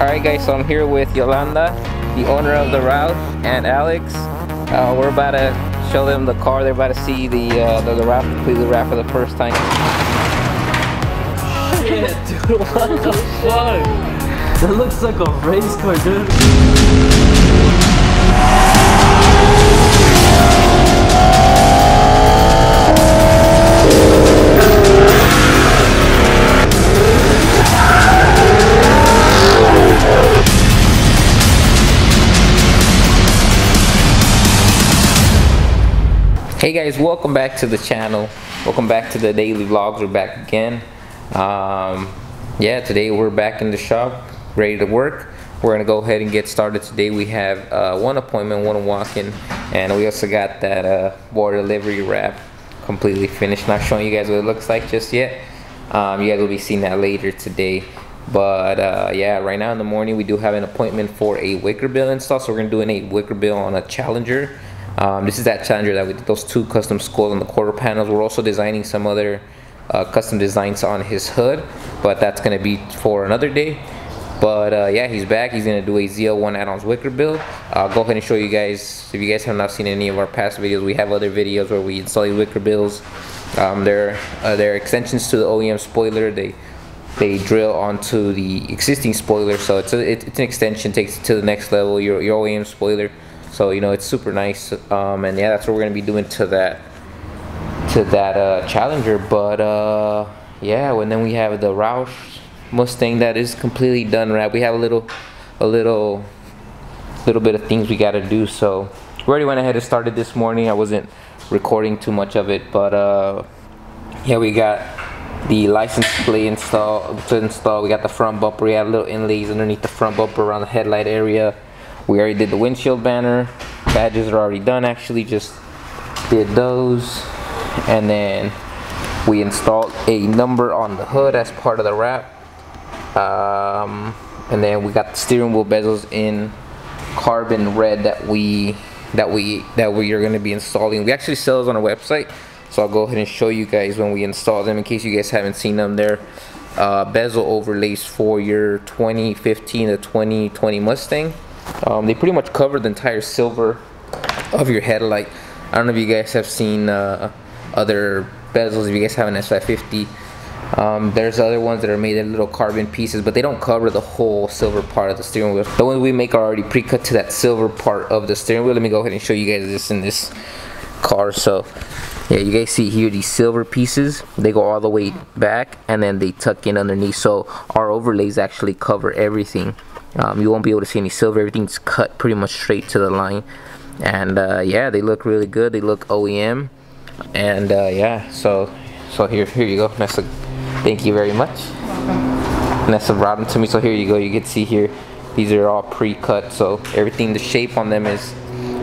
Alright guys, so I'm here with Yolanda, the owner of the Roush, and Alex. We're about to show them the car. They're about to see the Roush completely wrapped for the first time. Shit, dude, what the fuck? That looks like a race car, dude. Hey guys, welcome back to the channel. Welcome back to the daily vlogs. We're back again. Yeah, today we're back in the shop, ready to work. We're gonna go ahead and get started today. We have one appointment, one walk-in, and we also got that Borla livery wrap completely finished. Not showing you guys what it looks like just yet. You guys will be seeing that later today. But yeah, right now in the morning we do have an appointment for a Wickerbill install. So we're gonna do a Wickerbill on a Challenger. This is that Challenger that we did those two custom skulls on the quarter panels. We're also designing some other custom designs on his hood, but that's going to be for another day. But yeah, he's back. He's going to do a ZL1 add-ons wicker build. I'll go ahead and show you guys. If you guys have not seen any of our past videos, we have other videos where we install these wicker builds. They're extensions to the OEM spoiler. They drill onto the existing spoiler, so it's an extension, takes it to the next level, your OEM spoiler. So, you know, it's super nice, and yeah, that's what we're gonna be doing to that Challenger. But yeah, and then we have the Roush Mustang that is completely done wrapped. We have a little bit of things we gotta do. So we already went ahead and started this morning. I wasn't recording too much of it, but yeah, we got the license plate install. We got the front bumper. We had little inlays underneath the front bumper around the headlight area. We already did the windshield banner. Badges are already done, actually, just did those. And then we installed a number on the hood as part of the wrap. And then we got the steering wheel bezels in carbon red that we are going to be installing. We actually sell those on our website, so I'll go ahead and show you guys when we install them in case you guys haven't seen them. They're bezel overlays for your 2015 to 2020 Mustang. They pretty much cover the entire silver of your headlight. I don't know if you guys have seen other bezels. If you guys have an S550, there's other ones that are made in little carbon pieces, but they don't cover the whole silver part of the steering wheel. The ones we make are already pre-cut to that silver part of the steering wheel. Let me go ahead and show you guys this in this car. So yeah, you guys see here these silver pieces, they go all the way back and then they tuck in underneath. So our overlays actually cover everything. You won't be able to see any silver. Everything's cut pretty much straight to the line, and yeah, they look really good. They look OEM, and yeah, so here you go. Nessa, thank you very much. Nessa brought them to me, so here you go. You can see here, these are all pre-cut, so everything, the shape on them is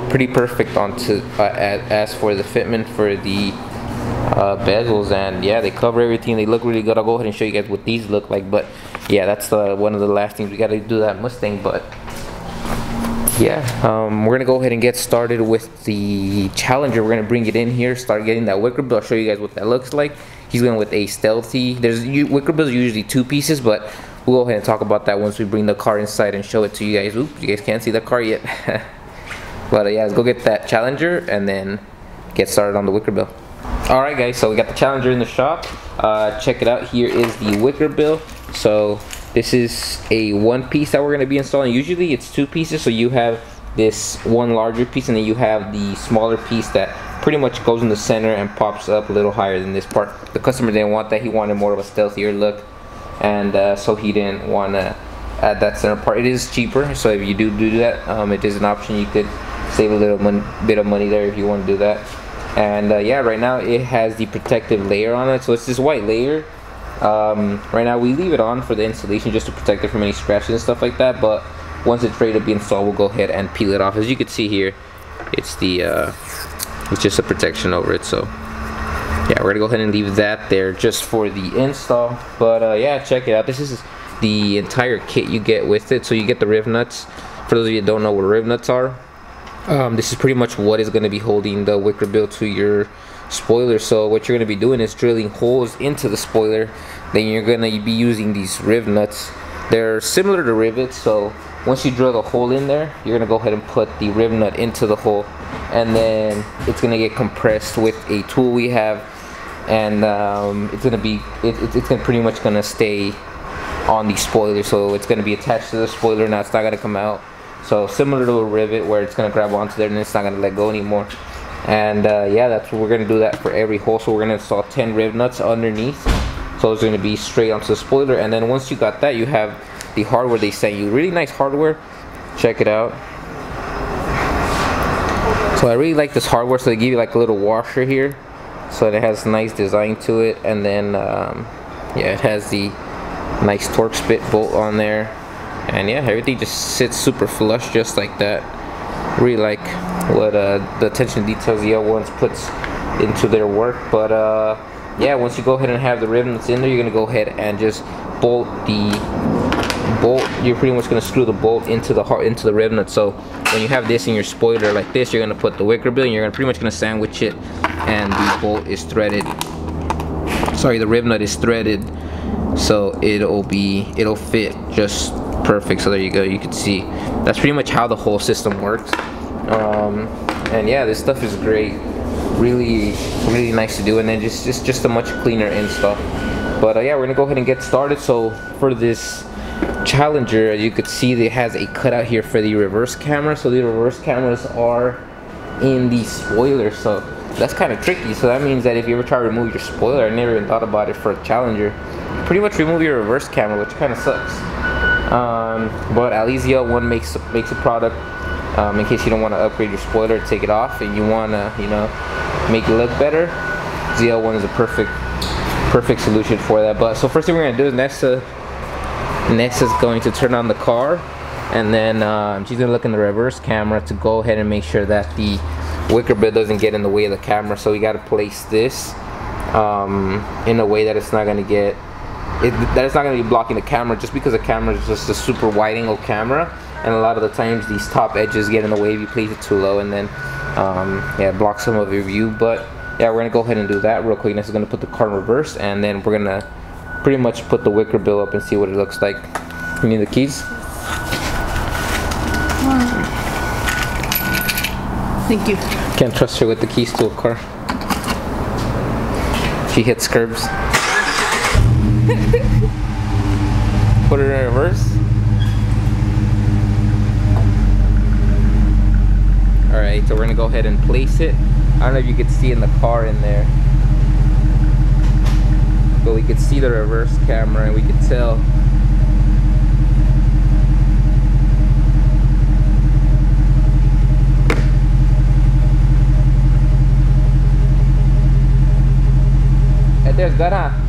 pretty perfect onto as for the fitment for the bezels, and yeah, they cover everything. They look really good. I'll go ahead and show you guys what these look like, but yeah, that's one of the last things we got to do that Mustang. But yeah, we're gonna go ahead and get started with the Challenger. We're gonna bring it in here, start getting that Wickerbill. I'll show you guys what that looks like. He's going with a stealthy. There's Wickerbills usually two pieces, but we'll go ahead and talk about that once we bring the car inside and show it to you guys. Oops, you guys can't see the car yet. But yeah, let's go get that Challenger and then get started on the Wickerbill. Alright guys, so we got the Challenger in the shop. Check it out. Here is the Wickerbill. So this is a one piece that we're going to be installing. Usually it's two pieces, so you have this one larger piece and then you have the smaller piece that pretty much goes in the center and pops up a little higher than this part. The customer didn't want that. He wanted more of a stealthier look, and so he didn't want to add that center part. It is cheaper, so if you do that, it is an option. You could save a little bit of money there if you want to do that. And yeah, right now it has the protective layer on it, so it's this white layer. Right now we leave it on for the installation just to protect it from any scratches and stuff like that, but once it's ready to be installed, we'll go ahead and peel it off. As you can see here, it's the it's just a protection over it. So yeah, we're gonna go ahead and leave that there just for the install. But yeah, check it out. This is the entire kit you get with it. So you get the rivnuts. For those of you that don't know what rivnuts are, this is pretty much what is going to be holding the Wickerbill to your spoiler. So what you're going to be doing is drilling holes into the spoiler, then you're going to be using these rivnuts They're similar to rivets, so once you drill the hole in there, you're gonna go ahead and put the rib nut into the hole, and then it's gonna get compressed with a tool we have, and it's pretty much gonna stay on the spoiler, so it's gonna be attached to the spoiler now. It's not gonna come out. So similar to a rivet, where it's gonna grab onto there and it's not gonna let go anymore. And yeah, that's what we're gonna do that for every hole. So we're gonna install 10 rib nuts underneath. So it's gonna be straight onto the spoiler, and then once you got that, you have the hardware they sent you. Really nice hardware. Check it out. So I really like this hardware. So they give you like a little washer here, so it has nice design to it, and then yeah, it has the nice Torx bit bolt on there, and yeah, everything just sits super flush just like that. Really like what the attention to details ZL1 puts into their work. But yeah, once you go ahead and have the ribbon that's in there, you're gonna go ahead and just bolt the bolt. You're pretty much gonna screw the bolt into the rib nut. So when you have this in your spoiler like this, you're gonna put the Wickerbill, and you're gonna pretty much gonna sandwich it, and the bolt is threaded. Sorry, the rib nut is threaded, so it'll fit just perfect. So there you go. You can see that's pretty much how the whole system works. And yeah, this stuff is great. Really nice to do, and then just a much cleaner install. But yeah, we're gonna go ahead and get started. So for this Challenger, as you could see, it has a cutout here for the reverse camera. So the reverse cameras are in the spoiler, so that's kind of tricky. So that means that if you ever try to remove your spoiler, I never even thought about it for a Challenger, pretty much remove your reverse camera, which kind of sucks. But at least ZL1 makes a product in case you don't want to upgrade your spoiler, take it off, and you want to, you know, make it look better. ZL1 is a perfect solution for that. But so first thing we're going to do is Next is going to turn on the car, and then she's going to look in the reverse camera to go ahead and make sure that the Wickerbill doesn't get in the way of the camera. So we got to place this in a way that it's not going to get that it's not going to be blocking the camera, just because the camera is just a super wide angle camera, and a lot of the times these top edges get in the way if you place it too low, and then yeah, block some of your view. But yeah, we're going to go ahead and do that real quick. Next is going to put the car in reverse, and then we're going to pretty much put the Wickerbill up and see what it looks like. You need the keys? Thank you. Can't trust her with the keys to a car. She hits curbs. Put it in reverse. Alright, so we're gonna go ahead and place it. I don't know if you can see in the car in there, but we could see the reverse camera, and we could tell right there's good, huh? Yeah,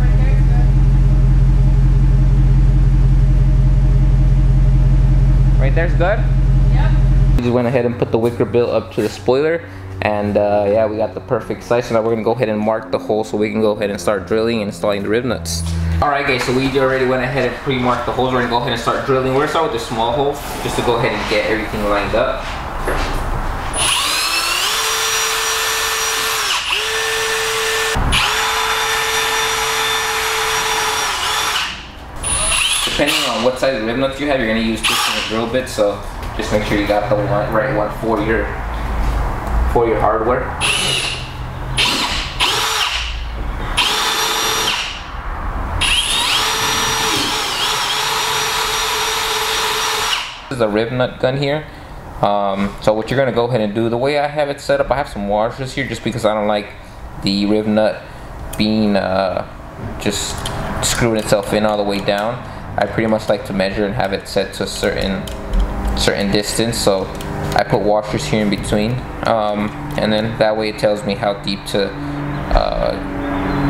right there's good. Right there's good? Yep. We just went ahead and put the Wickerbill up to the spoiler. And yeah, we got the perfect size. So now we're gonna go ahead and mark the hole so we can go ahead and start drilling and installing the rib nuts. All right, guys, so we already went ahead and pre-marked the holes. We're gonna go ahead and start drilling. We're gonna start with the small hole just to go ahead and get everything lined up. Depending on what size of rib nuts you have, you're gonna use this in a drill bit. So just make sure you got the right one for your hardware. This is a rib nut gun here. So what you're gonna go ahead and do, the way I have it set up, I have some washers here just because I don't like the rib nut being just screwing itself in all the way down. I pretty much like to measure and have it set to a certain distance, so I put washers here in between, and then that way it tells me how deep to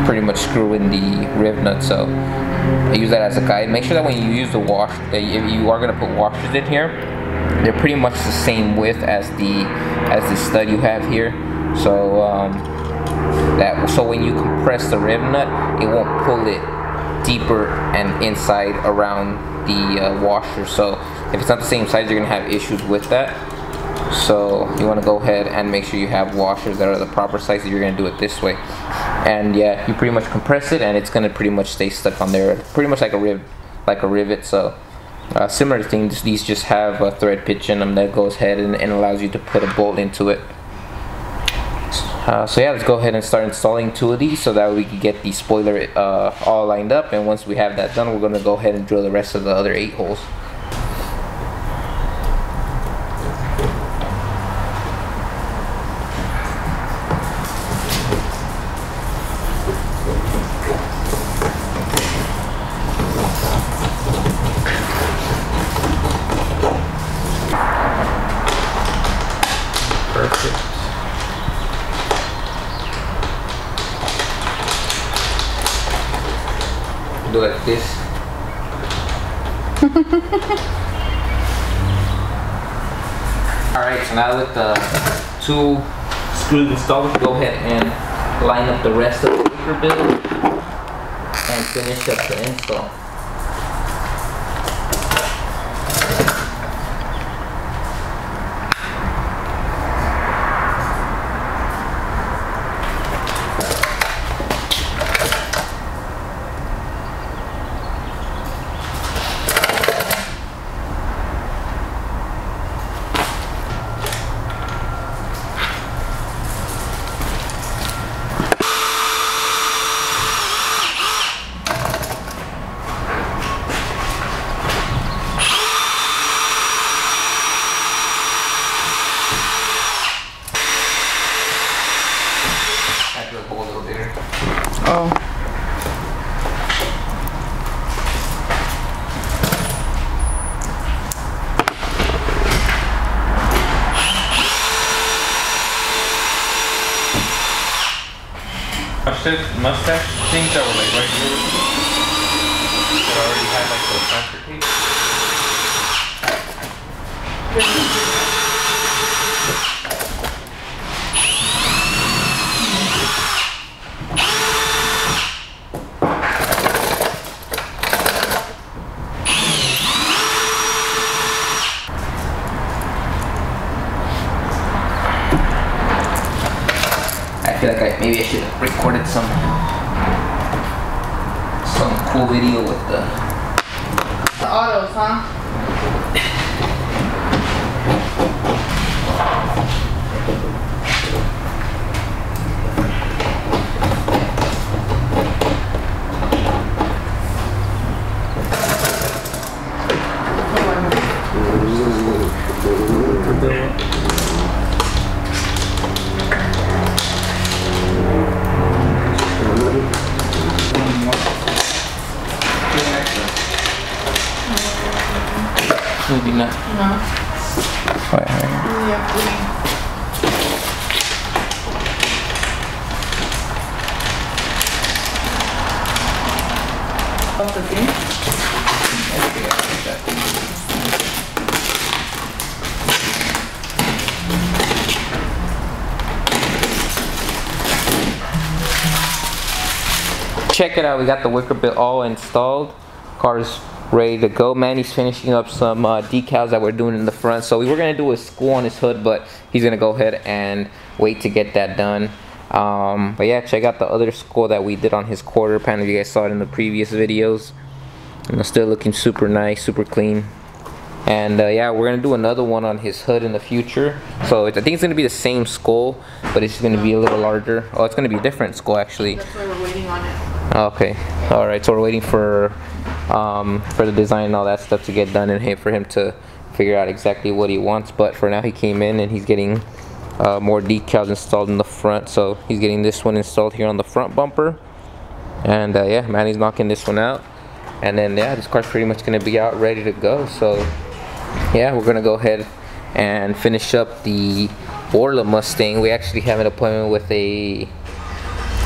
pretty much screw in the rib nut. So I use that as a guide. Make sure that when you use the wash, that if you are going to put washers in here, they're pretty much the same width as the stud you have here. So so when you compress the rib nut, it won't pull it deeper and inside around the washer. So if it's not the same size, you're going to have issues with that. So you want to go ahead and make sure you have washers that are the proper size if you're going to do it this way. And yeah, you pretty much compress it, and it's going to pretty much stay stuck on there, pretty much like a rib like a rivet. So similar things, these just have a thread pitch in them that goes ahead and allows you to put a bolt into it. So yeah, let's go ahead and start installing two of these so that we can get the spoiler all lined up, and once we have that done, we're going to go ahead and drill the rest of the other 8 holes. Do like this. Alright, so now with the 2 screws installed, go ahead and line up the rest of the Wickerbill and finish up the install. Mustang things that were like right here that already had like the transfer tape. I feel like maybe I should have recorded some cool video with the autos, huh? Maybe not. No. Wait, hang on. Yeah. Off the thing? Check it out. We got the Wickerbill all installed. Car's ready to go. Manny's finishing up some decals that we're doing in the front. So we were gonna do a screw on his hood, but he's gonna go ahead and wait to get that done. But yeah, check out the other screw that we did on his quarter panel. You guys saw it in the previous videos. And it's still looking super nice, super clean. And yeah, we're gonna do another one on his hood in the future. So I think it's gonna be the same skull, but it's gonna be a little larger. Oh, it's gonna be a different skull actually. That's why we're waiting on it. Okay. All right. So we're waiting for the design and all that stuff to get done, and for him to figure out exactly what he wants. But for now, he came in and he's getting more decals installed in the front. So he's getting this one installed here on the front bumper. And yeah, Manny's knocking this one out. And then yeah, this car's pretty much gonna be out ready to go. So yeah, we're gonna go ahead and finish up the Borla Mustang. We actually have an appointment with a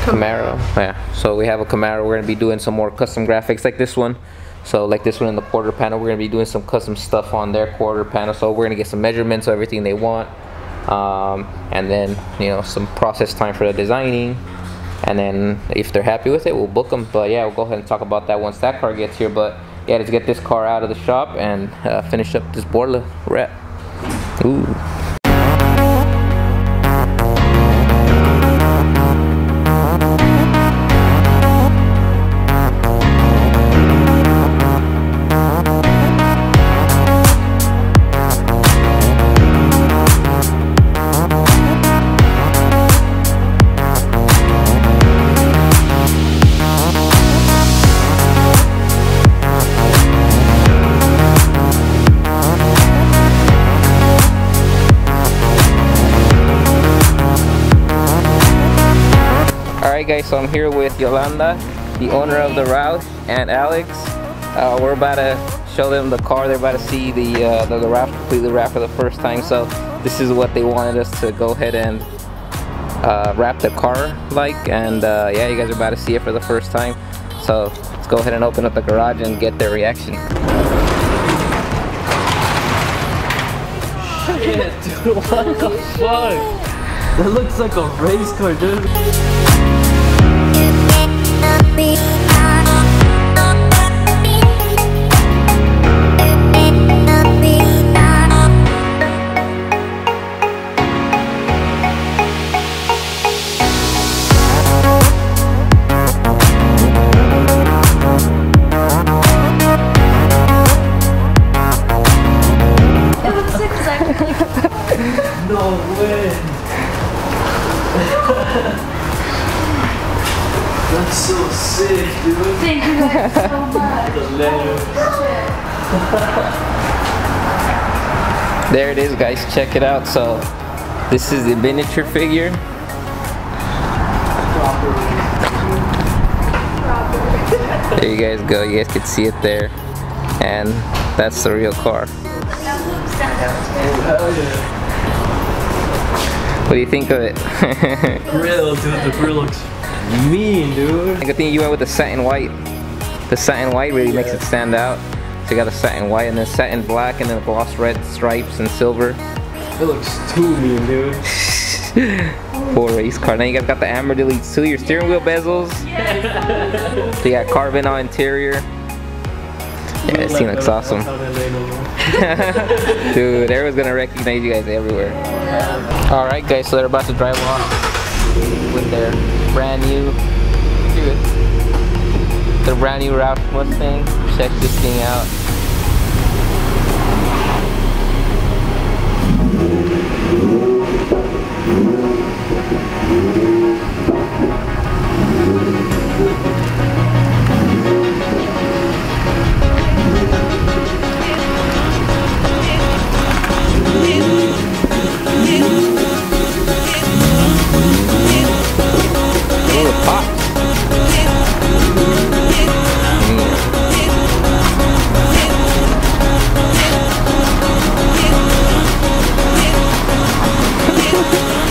Camaro. Yeah, so we have a Camaro. We're gonna be doing some more custom graphics like this one. So like this one in the quarter panel, we're gonna be doing some custom stuff on their quarter panel. So we're gonna get some measurements of everything they want, and then you know, some process time for the designing. And then if they're happy with it, we'll book them. But yeah, we'll go ahead and talk about that once that car gets here. But yeah, let's get this car out of the shop and finish up this Borla wrap. Ooh. guys, so I'm here with Yolanda, the owner of the Roush, and Alex. We're about to show them the car. They're about to see the Roush completely wrapped for the first time. So this is what they wanted us to go ahead and wrap the car like. And yeah, you guys are about to see it for the first time. So let's go ahead and open up the garage and get their reaction. Shit, dude, what the fuck? That looks like a race car, dude. It looks exactly like... No way. That's so sick, dude. Thank you guys so much. The there it is, guys. Check it out. So this is the miniature figure. There you guys go. You guys can see it there, and that's the real car. What do you think of it? Grill, dude, the grill looks mean, dude. Good thing you went with the satin white. The satin white really makes it stand out. So you got a satin white and then satin black and then gloss red stripes and silver. It looks too mean, dude. Poor race car. Now you guys got the amber deletes too, your steering wheel bezels. Yes. So you got carbon on interior. Yeah, that scene looks awesome. Dude, everyone's gonna recognize you guys everywhere. Alright guys, so they're about to drive off with their brand new Roush Mustang. Check this thing out.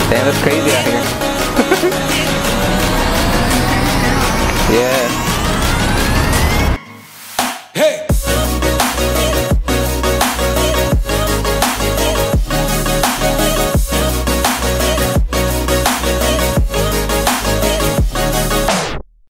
Damn, it's crazy out here. Yeah. Hey.